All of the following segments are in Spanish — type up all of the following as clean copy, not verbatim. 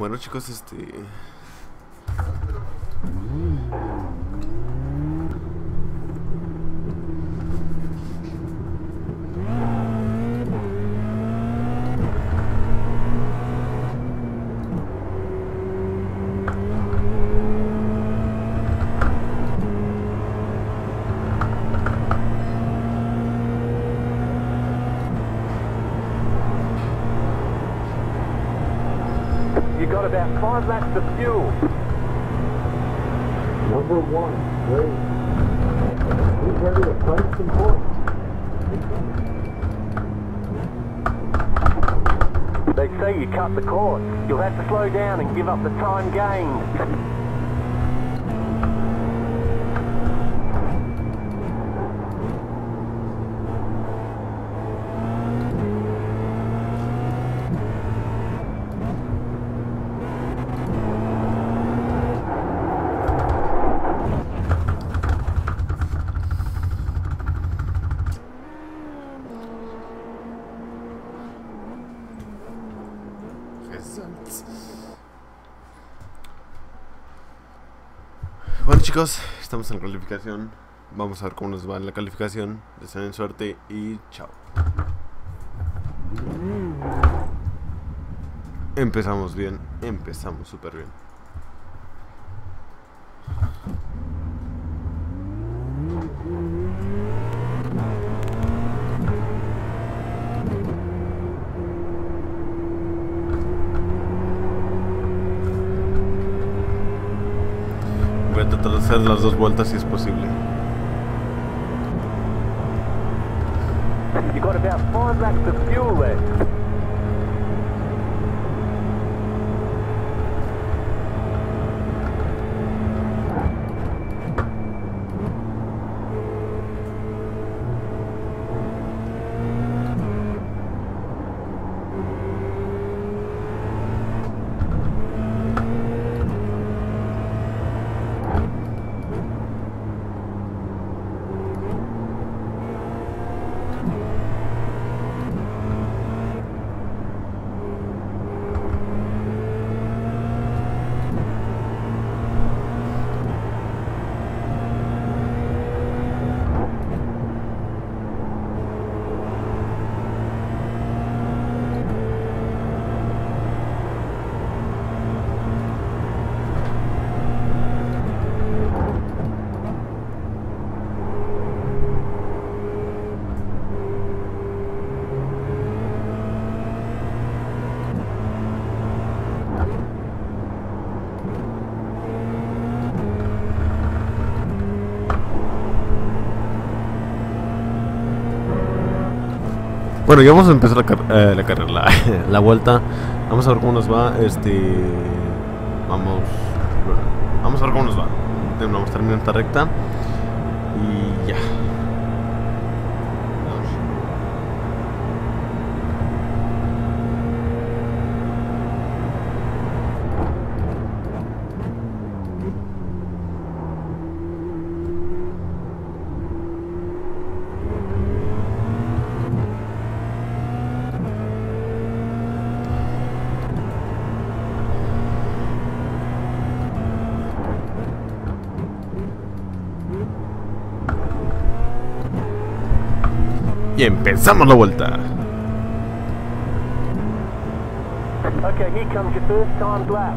Bueno, chicos, about 5 laps of fuel. Number 1, great. Be ready to play some points. They say you cut the course. You'll have to slow down and give up the time gained. Bueno, chicos, estamos en la calificación. Vamos a ver cómo nos va en la calificación. Deseen suerte y chao. Empezamos bien, empezamos súper bien. Voy a tratar de hacer las 2 vueltas si es posible. You got about 5 laps of fuel left. Bueno, ya vamos a empezar la carrera, la vuelta. Vamos a ver cómo nos va. Vamos a ver cómo nos va. Vamos a terminar esta recta y ya. Y empezamos la vuelta. Okay, here comes your first time lap.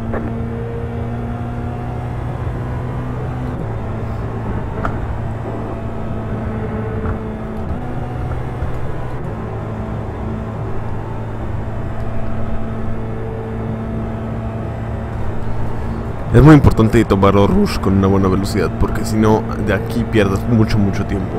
Es muy importante tomar el rush con una buena velocidad, porque si no, de aquí pierdes mucho tiempo.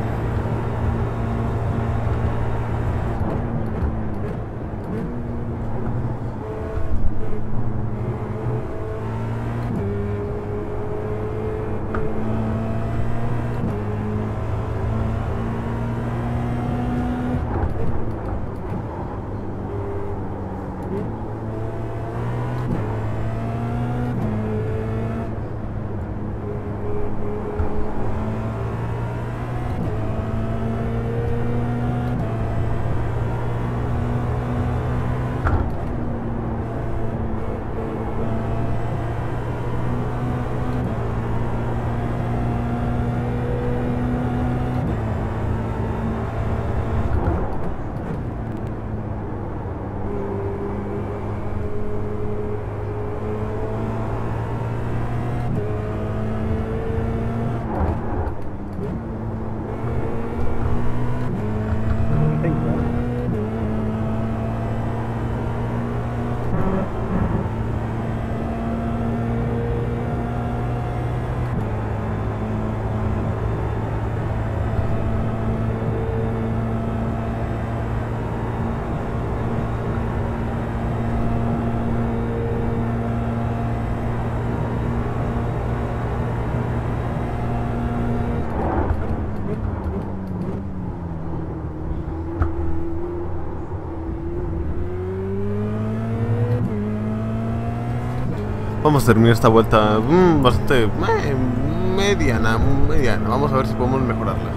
Vamos a terminar esta vuelta bastante mediana. Vamos a ver si podemos mejorarla.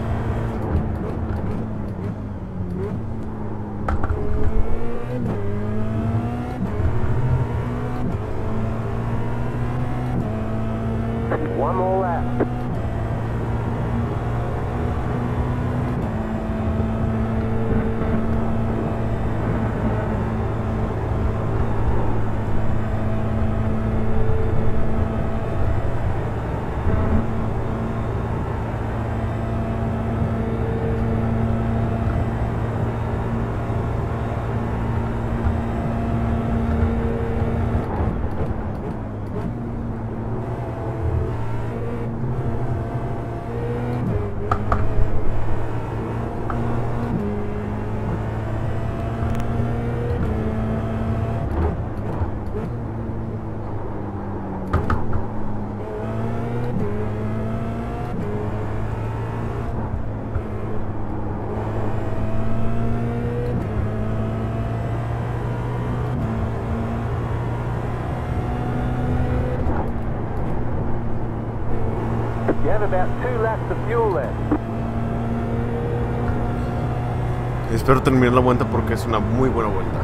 Espero terminar la vuelta porque es una muy buena vuelta.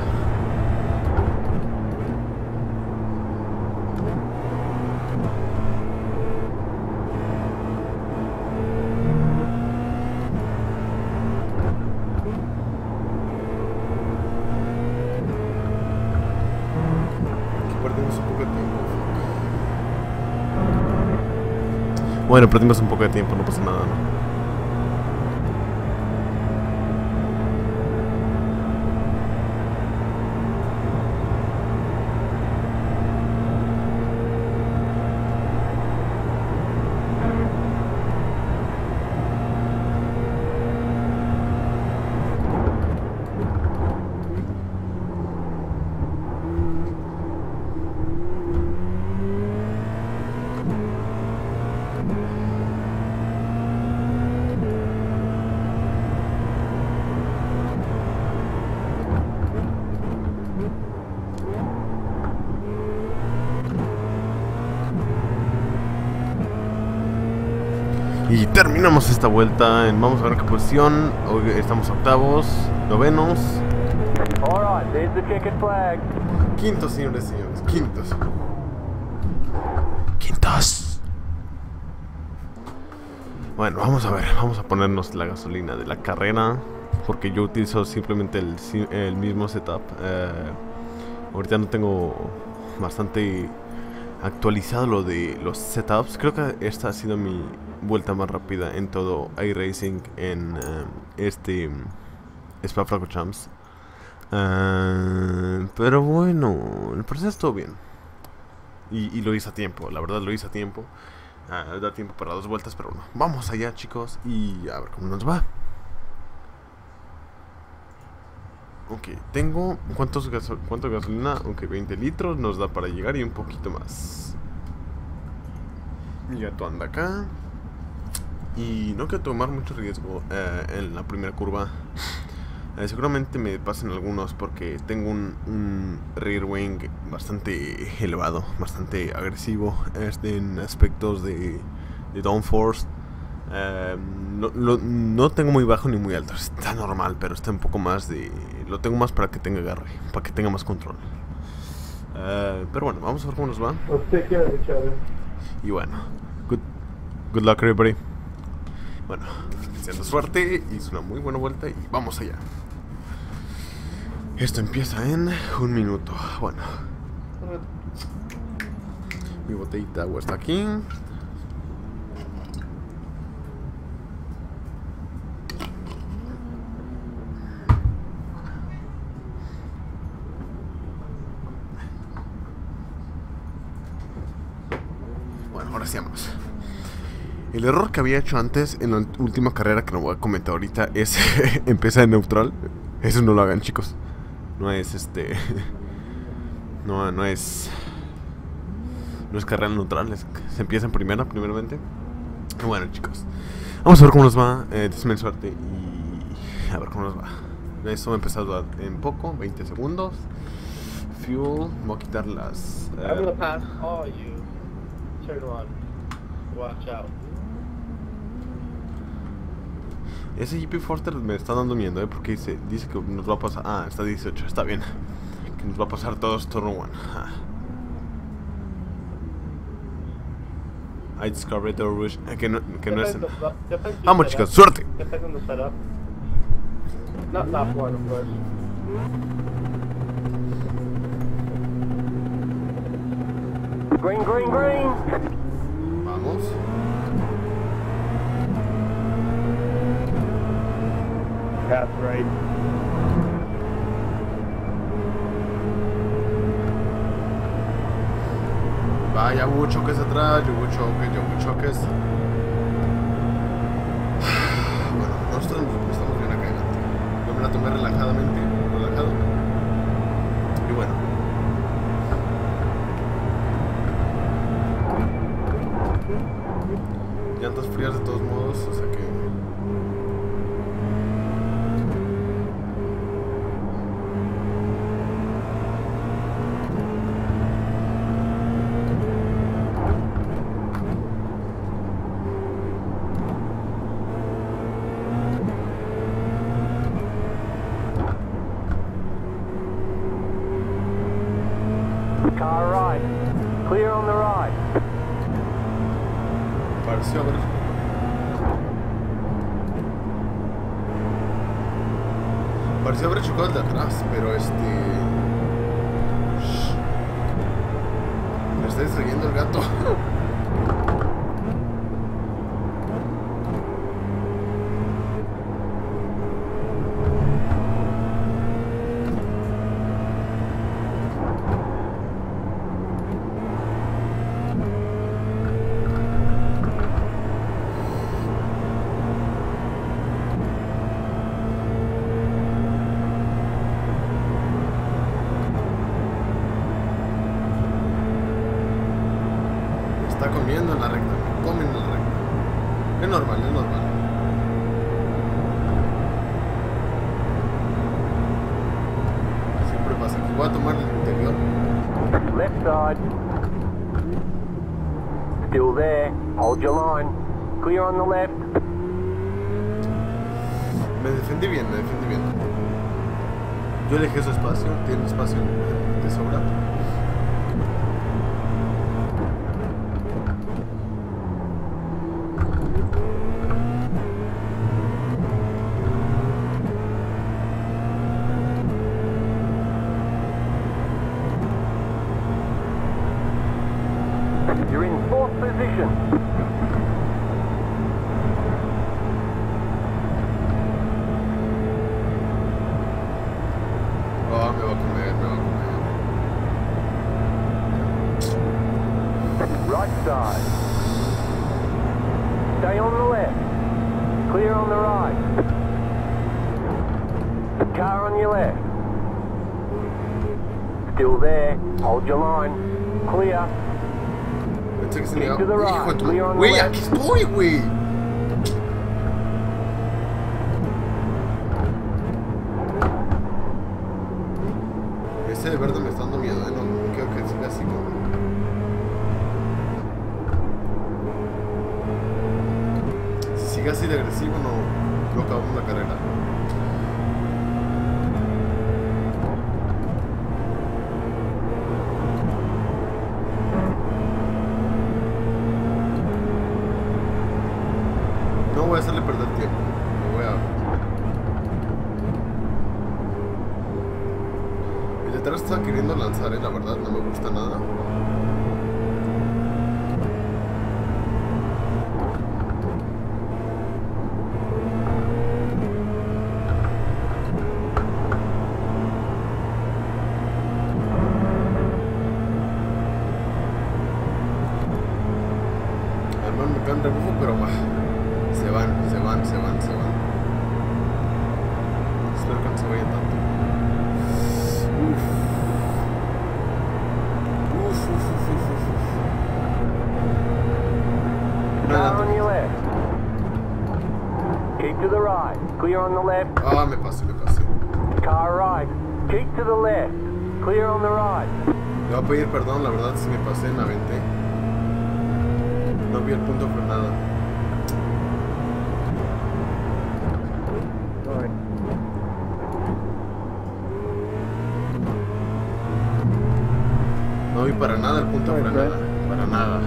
Bueno, perdimos un poco de tiempo, no pasa nada, ¿no? Y terminamos esta vuelta en, vamos a ver qué posición. Hoy estamos octavos, novenos, quintos, señores, quintos. Bueno, vamos a ver, vamos a ponernos la gasolina de la carrera, porque yo utilizo simplemente el mismo setup. Ahorita no tengo bastante actualizado lo de los setups. Creo que esta ha sido mi vuelta más rápida en todo iRacing en este Spa-Francorchamps. Pero bueno, el proceso estuvo bien. Y lo hice a tiempo, la verdad lo hice a tiempo. Da tiempo para dos vueltas, pero bueno. Vamos allá, chicos, y a ver cómo nos va. Ok, tengo... ¿Cuánto gasolina? Ok, 20 litros nos da para llegar y un poquito más. Mi gato anda acá. Y no quiero tomar mucho riesgo en la primera curva. Seguramente me pasen algunos porque tengo un rear wing bastante elevado, bastante agresivo en aspectos de downforce. No tengo muy bajo ni muy alto, está normal, pero está un poco más de... Lo tengo más para que tenga agarre, para que tenga más control. Pero bueno, vamos a ver cómo nos va. Y bueno, good luck everybody. Bueno, siendo suerte, hizo una muy buena vuelta y vamos allá. Esto empieza en un minuto. Bueno, mi botellita de agua está aquí. El error que había hecho antes en la última carrera, que no voy a comentar ahorita, es empezar en neutral. Eso no lo hagan, chicos. No es no es carrera neutral, se empieza en primeramente. Bueno, chicos, vamos a ver cómo nos va. Desmen suerte y a ver cómo nos va. Eso va a empezar en poco, 20 segundos. fuel. Vamos a quitar las... I'm gonna pass all you. Turn one. Watch out. Ese JP Forster me está dando miedo, porque dice que nos va a pasar... Ah, está 18, está bien. Que nos va a pasar todos turn one. I discovered the rush. Que no es... Vamos, chicos, suerte. Not lap one, of course. Green, green, green. Vamos. Path right. Vaya, hubo choques atrás, yo hubo choques. Bueno, nosotros estamos bien acá adelante. Yo me la tomé relajado. Y bueno. Llantas frías de todos modos, o sea que... Parecía haber chocado el de atrás, pero me está distrayendo el gato. Es normal, Siempre pasa. Voy a tomar el interior. Left side. Still there. Hold your line. Clear on the left. Me defendí bien. Yo elegí su espacio. Tiene espacio de sobra. Stay on the left. Clear on the right. The car on your left. Still there. Hold your line. Clear. To the right. Clear on the left. Aquí estoy, güey. Ese de verde me está dando miedo, no creo que siga así como... Casi de agresivo no acabamos la carrera. No voy a hacerle perder tiempo. El detrás está queriendo lanzar, la verdad no me gusta nada. Pero se van. Espero que no se vayan tanto. Keep to the right. Clear on the left. Ah, me pasé. Car right. Keep to the left. Clear on the right. Le voy a pedir perdón, la verdad, si me pasé, me aventé. No vi el punto frenado. No vi para nada el punto frenado. Para nada.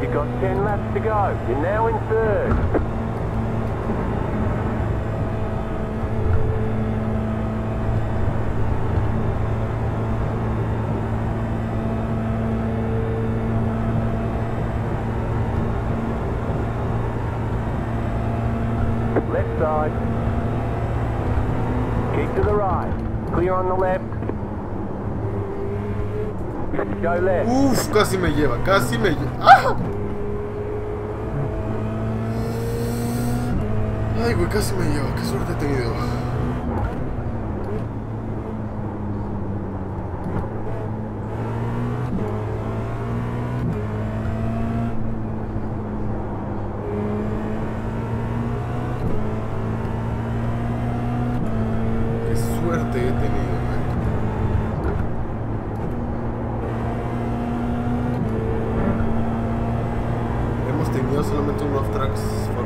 You've got 10 laps to go. You're now in third. Keep to the right. Clear on the left. Go left. Uf, casi me lleva, casi me lleva. ¡Ah! Ay, güey, casi me lleva. Qué suerte he tenido. Solamente un off tracks fue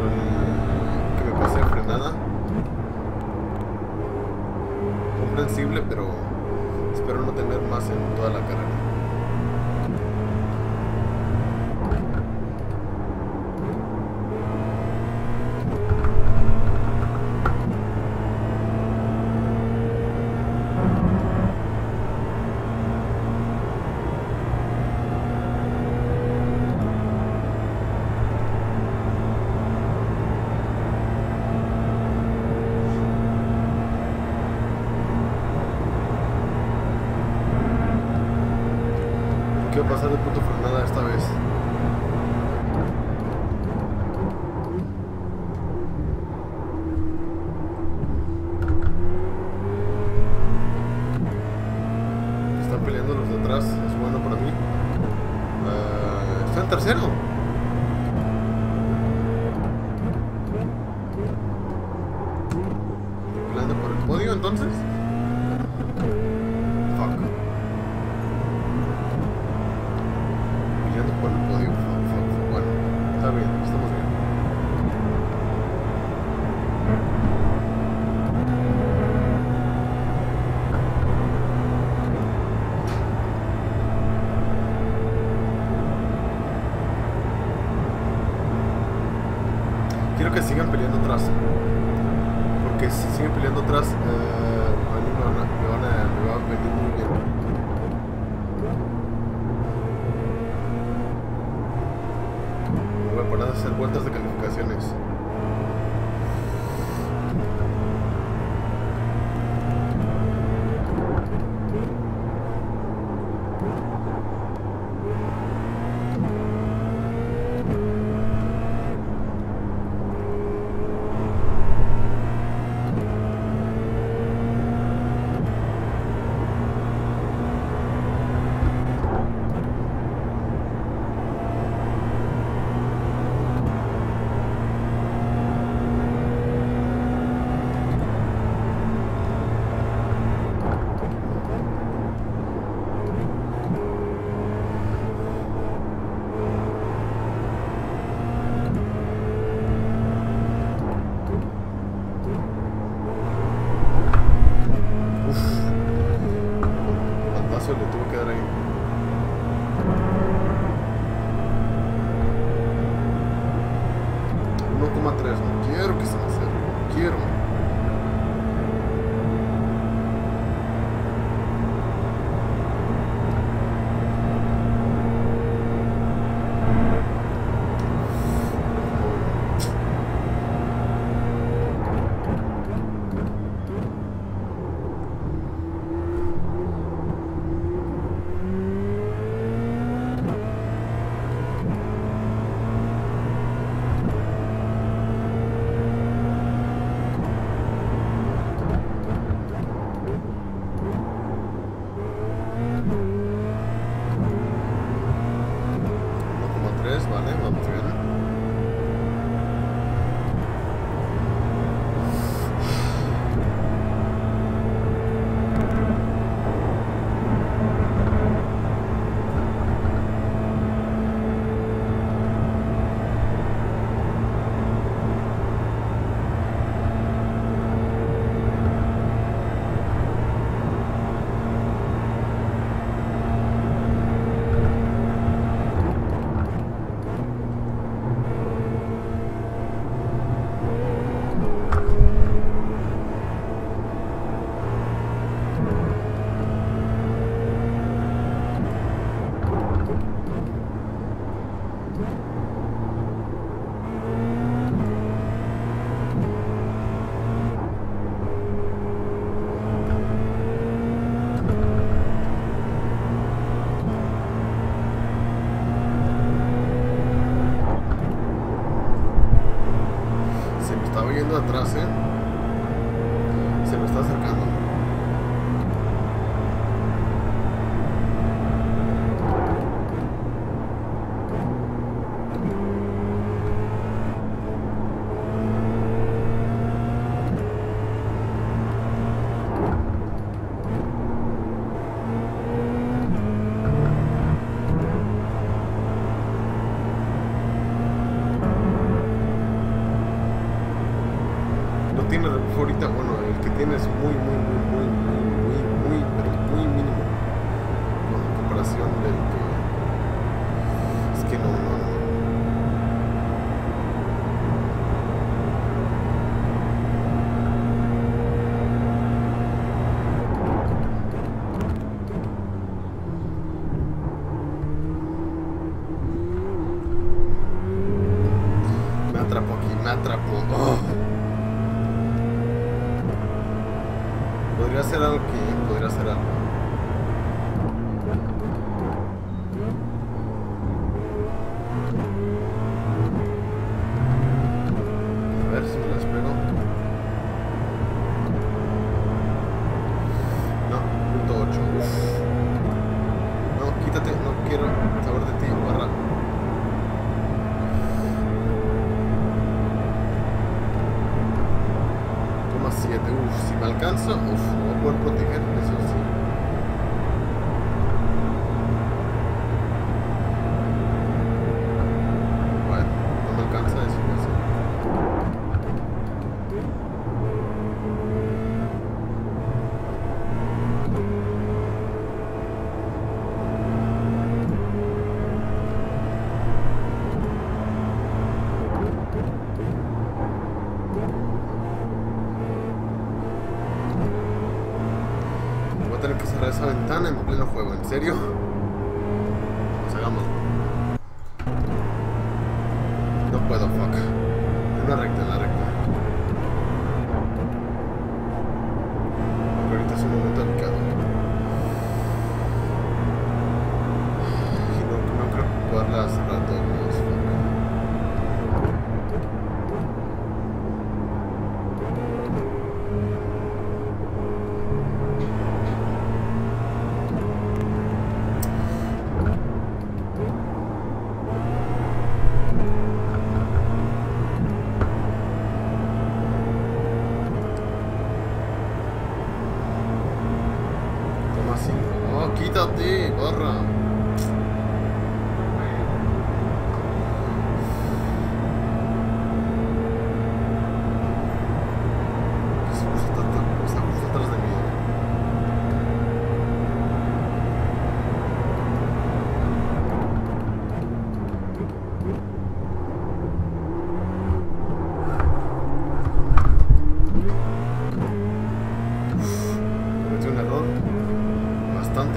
por que me pasé frenada. Comprensible, pero espero no tener más en toda la carrera. Quiero pasar de punto frenada esta vez. Están peleando los de atrás, es bueno para mí. Está en tercero. Peleando por el podio entonces. Quiero que sigan peleando atrás, porque si siguen peleando atrás, a mí me va a venir muy bien. Me voy a parar de hacer vueltas de calificaciones. mínimo, el que tienes muy mínimo, no, en comparación del que es que no. Esa ventana en pleno juego, ¿en serio? Pues hagámoslo. No puedo, fuck. En una recta, en la recta. Pero ahorita es un momento delicado. Y no creo que pueda darla hace rato, Dios,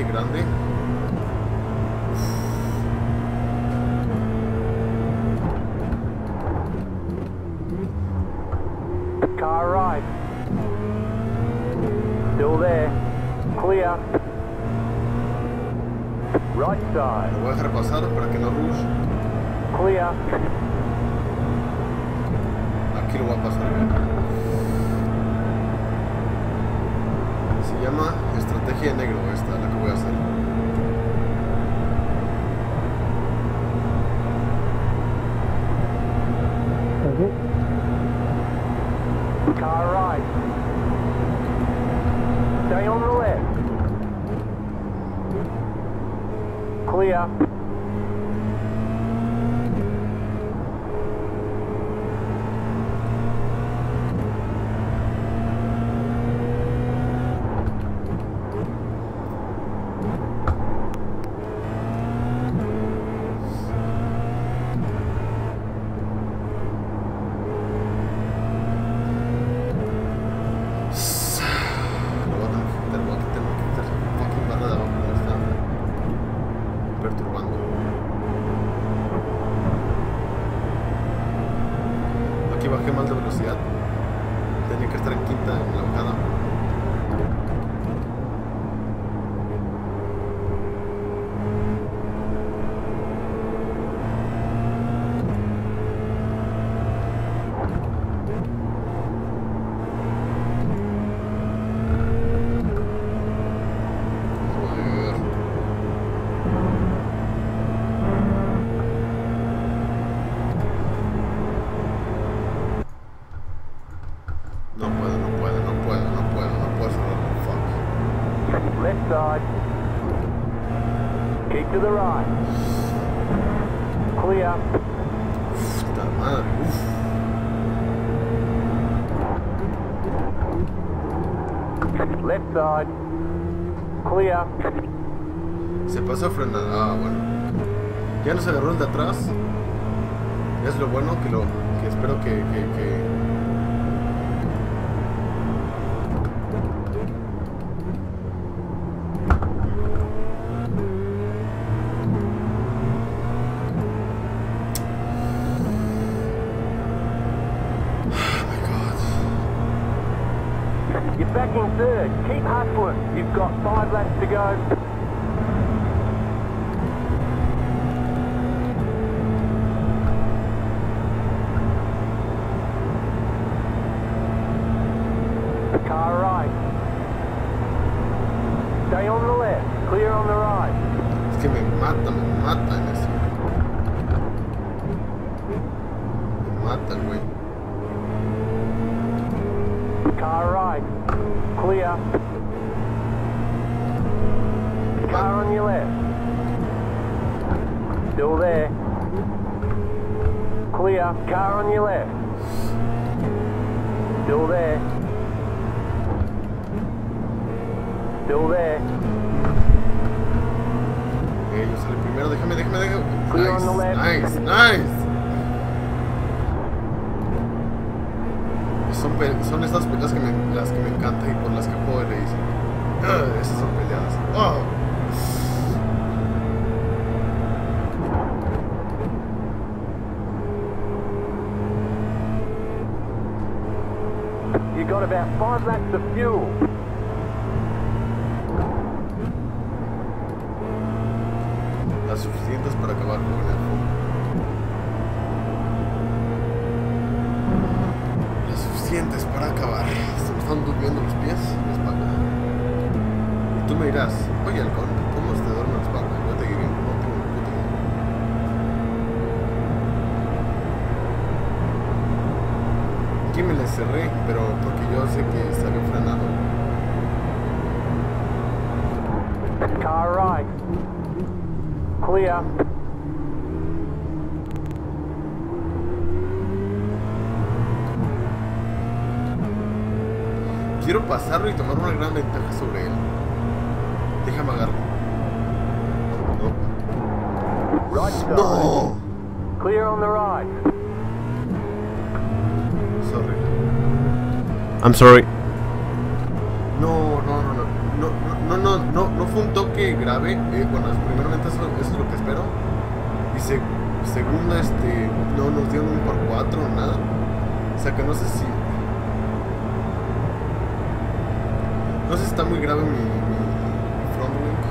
grande. Car arrived. Still there. Clear. Right side. Lo voy a dejar pasar para que no rush. Clear. Aquí lo voy a pasar. Se llama estrategia de negro esta, la que voy a hacer. Car right. Stay on the left. Clear. To the right. Clear. Puta madre. left side, clear. Se pasó frenando. Ah, bueno. Ya nos agarró el de atrás. Es lo bueno que lo. Que espero Keep hustling. You've got 5 laps to go. Car right. Stay on the left. Clear on the right. Es que me matan eso. Me mata el güey. Car right. Clear. Car on your left. Still there. Clear. Car on your left. Still there. Still there. Okay, yo soy el primero. Déjame. Clear on the left. Nice. Son estas peleas las que me encantan y por las que puedo leer. Esas son peleadas. Oh. You got about 5 laps of fuel. Las suficientes para acabar con el fondo. Para acabar, se me están durmiendo los pies, la espalda. Y tú me dirás, oye, halcón, ¿cómo se te duerme la espalda? Yo te digo, no tengo un puto idea. Aquí me la cerré, pero porque yo sé que salió frenado. Car right. Clear. Quiero pasarlo y tomar una gran ventaja sobre él. Déjame agarrarlo. No. Clear on the right. Sorry. I'm sorry. No fue un toque grave. Bueno, primeramente eso es lo que espero. Y segunda, no nos dieron un par 4 o nada. O sea que no sé si. No sé si está muy grave mi front link.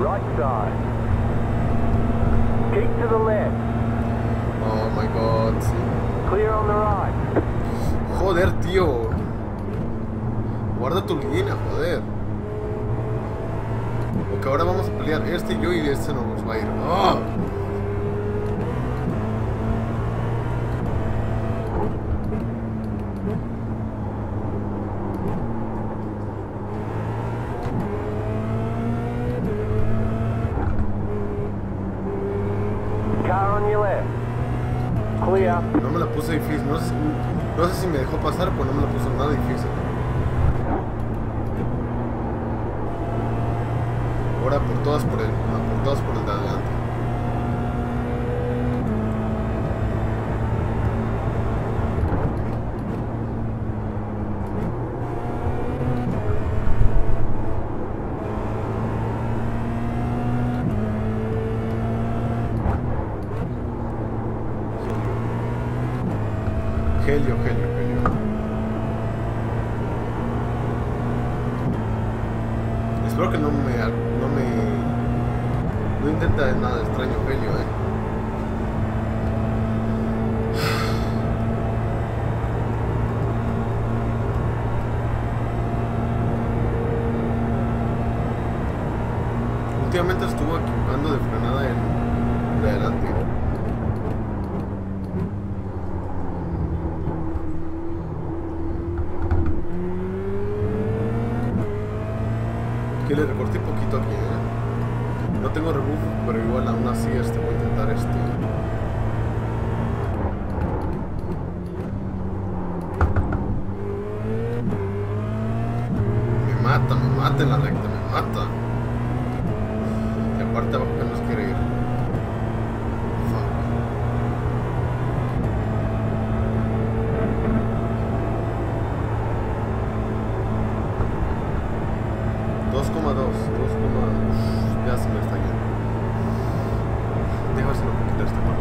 Right side. Keep to the left. Oh my god, sí. Clear on the right. Joder, tío. Guarda tu línea, joder. Porque ahora vamos a pelear yo y este no nos va a ir. ¡Oh! No me la puse difícil, no sé si me dejó pasar, pues no me la puso nada difícil. Ahora por todas por el de adelante. Helio. Espero que no intenta nada extraño, Helio, Últimamente estuvo equivocando de frenada el de adelante. Que le recorté poquito aquí, No tengo rebufo, pero igual aún así voy a intentar mata, me mata en la recta, me mata. Y aparte abajo que nos quiere ir. Fuck. 2,2, 2, ya se me está yendo. Déjame hacerlo poquito esta parte.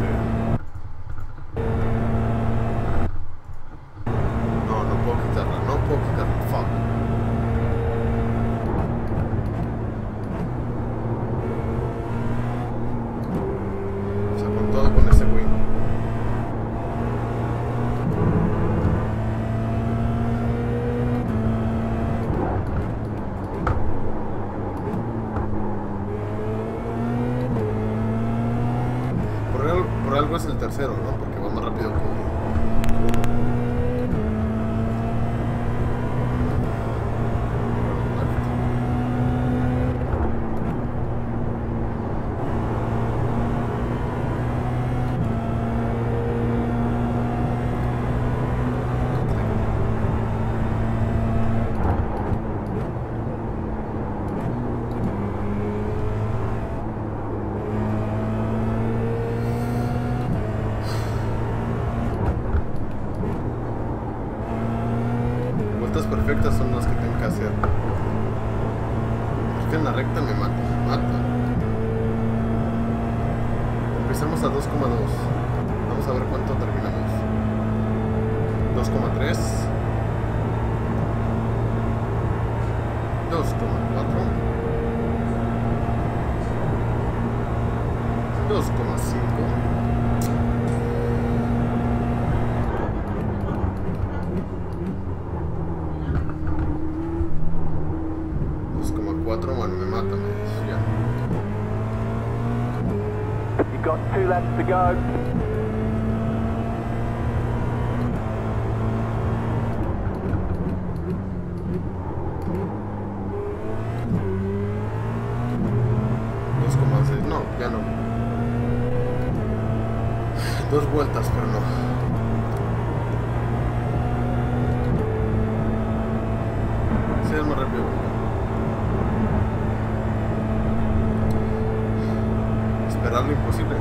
Tercero, ¿no? Porque va más rápido que perfectas son las que tengo que hacer. Es que en la recta me mata, Empezamos a 2,2. Vamos a ver cuánto terminamos. 2,3. 2,4. 2,5. Got 2 laps to go. Dos comas seis, no, ya no. Dos vueltas, pero no. Lo imposible.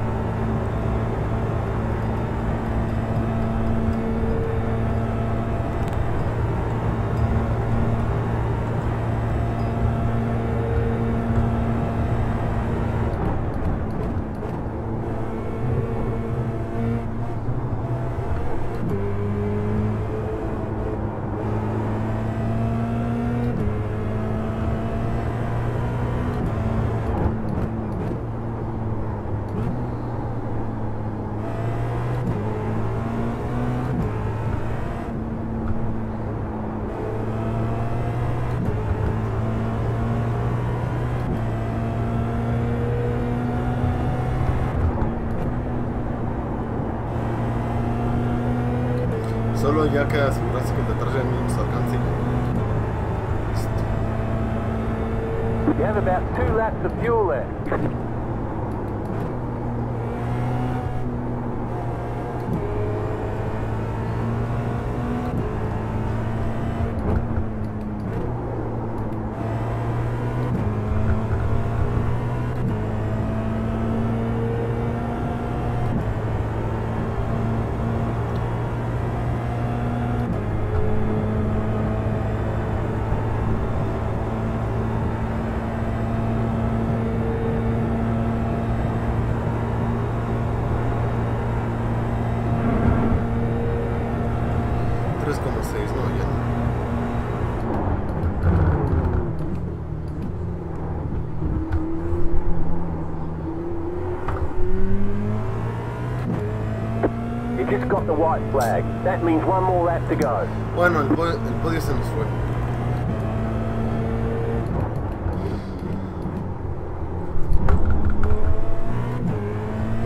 Solo ya que asegurarse que detrás de mí nos alcance. You have about 2 laps of fuel left. The white flag. That means one more lap to go. Bueno, el podio se nos fue.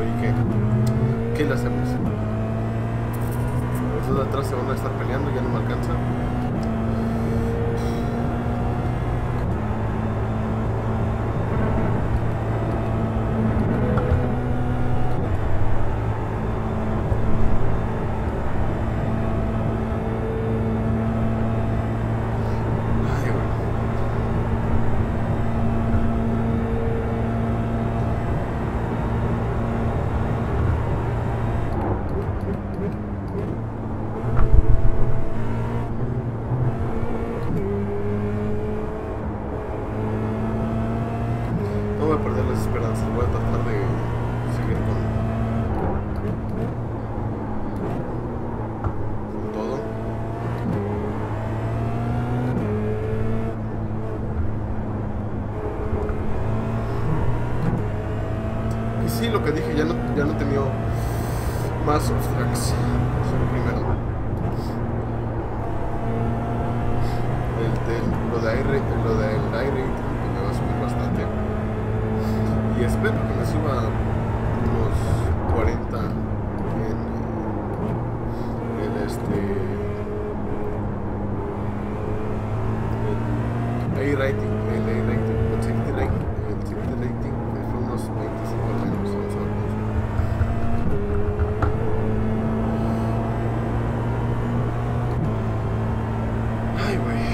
Oye, ¿qué le hacemos? Los dos de atrás se van a estar peleando, ya no me alcanza. esperanza. Voy a tratar de seguir con todo. Y sí, lo que dije, ya no he tenido más obstacles. Lo del aire que me va a subir bastante, y espero que me suba unos 40 en el iRacing, el safety rating, fue unos 25 al menos, ay güey.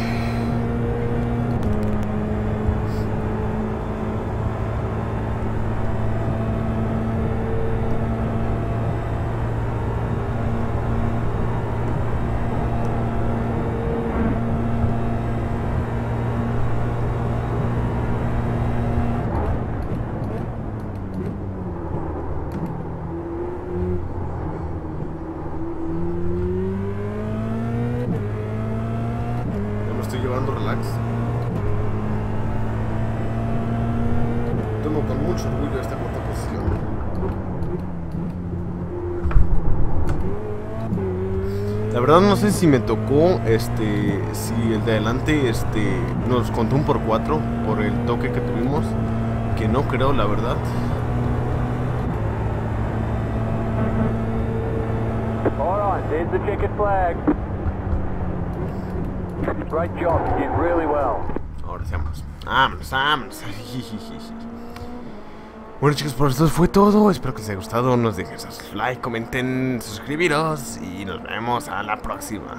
Tomo con mucho orgullo esta cuarta posición. La verdad no sé si me tocó, si el de adelante, nos contó un por 4 por el toque que tuvimos, que no creo, la verdad. All right, there's the checkered flag. Great job, you did really well. Ahora sí, vámonos. Bueno chicos, por esto fue todo. Espero que les haya gustado. No dejen sus like, comenten, suscribiros y nos vemos a la próxima.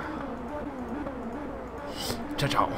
Chao.